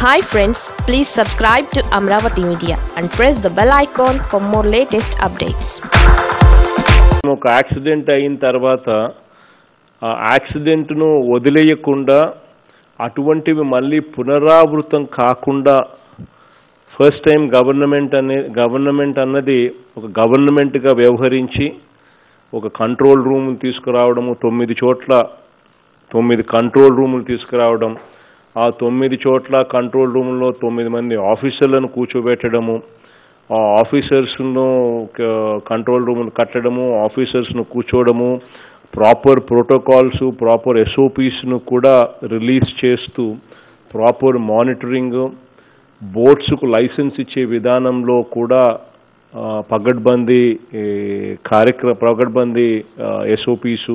Hi friends, please subscribe to Amravathi Media and press the bell icon for more latest updates. ఒక accident అయిన తర్వాత ఆ accident ను వదిలేయకుండా అటువంటివి మళ్ళీ పునరావృతం కాకుండా ఫస్ట్ టైం గవర్నమెంట్ అన్నది ఒక గవర్నమెంట్ గా వ్యవహరించి ఒక కంట్రోల్ రూమ్ తీసుకురావడము 9 చోట్ల 9 కంట్రోల్ రూములు తీసుకురావడం ఆ 9 చోట్ల కంట్రోల్ రూముల్లో 9 మంది ఆఫీసర్లను కూర్చోబెట్టడము ఆ ఆఫీసర్స్ ను కంట్రోల్ రూములు కట్టడము ఆఫీసర్స్ ను కూర్చోడము ప్రాపర్ ప్రోటోకాల్స్ ప్రాపర్ SOPs ను కూడా రిలీజ్ చేస్తూ ప్రాపర్ మానిటరింగ్ బోర్డ్స్ కు లైసెన్స్ ఇచ్చే విధానంలో కూడా పగడ్బందీ SOPs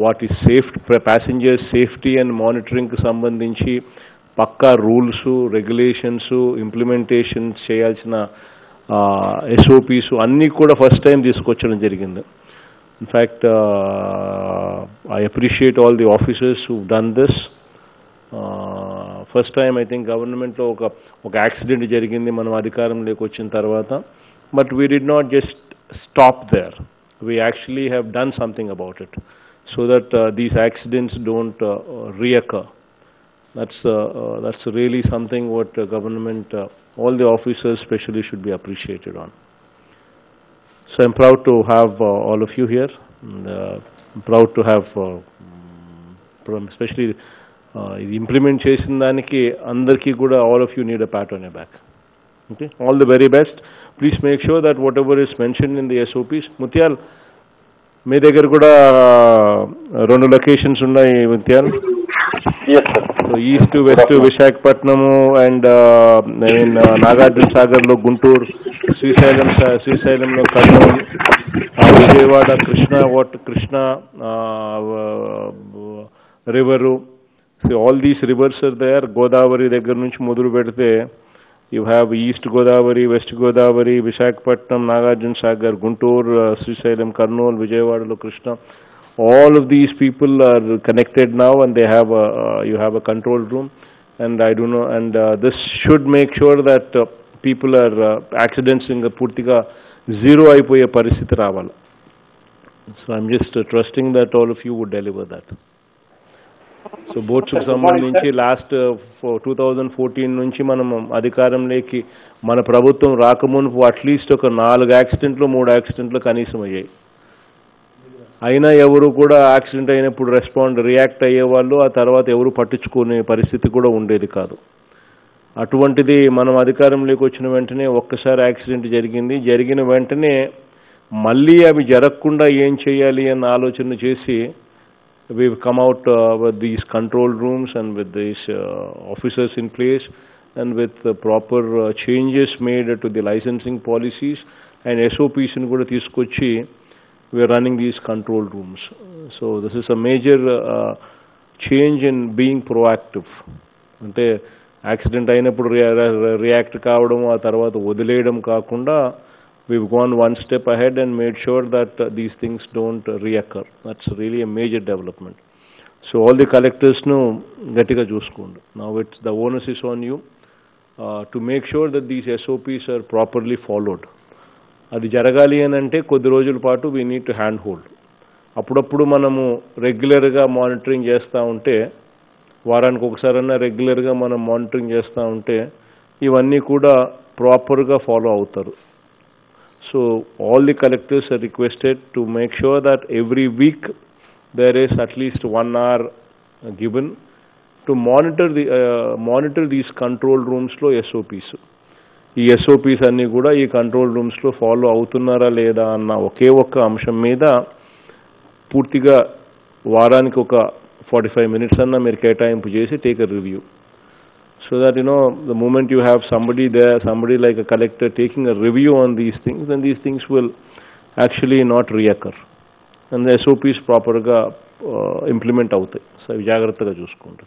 వాటి safety passenger safety and monitoring కు సంబంధించి పక్కా రూల్స్ రెగ్యులేషన్స్ ఇంప్లిమెంటేషన్ చేయాల్సిన SOPs అన్నీ కూడా ఫస్ట్ టైం తీసుకొచ్చడం జరిగింది. In fact I appreciate all the officers who done this. First time I think గవర్నమెంట్లో ఒక యాక్సిడెంట్ జరిగింది మనం అధికారంలోకి వచ్చిన తర్వాత, but we did not just stop there. We actually have done something about it so that these accidents don't reoccur. That's really something what government, all the officers especially should be appreciated on. So I'm proud to have all of you here, and I'm proud to have especially implement chesin daniki andarki kuda all of you need a pat on your back. Okay, all the very best. Please make sure that whatever is mentioned in the SOPs, Mutyal me deggar kuda rendu locations unnai Mutyal. Yes sir. So east to west to Visakhapatnam and in Nagarjuna Sagar lo Guntur, Srisailam lo Kurnool, Vijayawada Krishna river. See, all these rivers are there. Godavari deggar nunchi modulu pedithe you have East Godavari, West Godavari, Visakhapatnam, Nagarjuna Sagar, Guntur, Srisailam, Kurnool, Vijayawada, Krishna. All of these people are connected now, and they have you have a control room. And I do know, and this should make sure that people are accidents in purtiga zero ayipoye paristhiti raavali. So I'm just trusting that all of you would deliver that. So బోర్డ్స్కు సంబంధించి last 2014 నుంచి మనం అధికారంలోకి మన ప్రభుత్వం రాకమునుపు at least ఒక 4 యాక్సిడెంట్లు 3 యాక్సిడెంట్లు కనీసం అయ్యాయి. అయినా ఎవరు కూడా యాక్సిడెంట్ అయినప్పుడు రియాక్ట్ అయ్యేవాళ్ళు, ఆ తర్వాత ఎవరు పట్టించుకునే పరిస్థితి కూడా ఉండేది కాదు. అటువంటిది మనం అధికారంలోకి వచ్చిన వెంటనే ఒక్కసారి యాక్సిడెంట్ జరిగిన వెంటనే మళ్ళీ అవి జరగకుండా ఏం చేయాలి అన్న ఆలోచన చేసి we've come out with these control rooms and with these officers in place and with proper changes made to the licensing policies and SOPs in kuda teeskochi we are running these control rooms. So this is a major change in being proactive. Ante accident ayinappudu react kavadam aa tarvata odiledam kaakunda we've gone one step ahead and made sure that these things don't reoccur. That's really a major development. So all the collectors nu gatiga chusukondi. Now it's the onus is on you to make sure that these SOPs are properly followed. Adi jaragali anante koddi rojulu paatu we need to handhold. Appudu manamu regular ga monitoring chestha unte varaniki okasarana regular ga manam monitoring chestha unte ivanni kuda proper ga follow avutaru. So all the collectors are requested to make sure that every week there is at least 1 hour given to monitor the monitor these control rooms lo SOPs. Ee SOPs anni kuda ee control rooms lo follow avutunnara leda anna oke okka amsham meeda poortiga varaniki oka 45 minutes anna meer ketaimpu chesi take a review. So that you know the moment you have somebody there, somebody like a collector taking a review on these things, then these things will actually not reoccur and the SOPs proper ga implement avutayi. So jagrattaga chusukondi.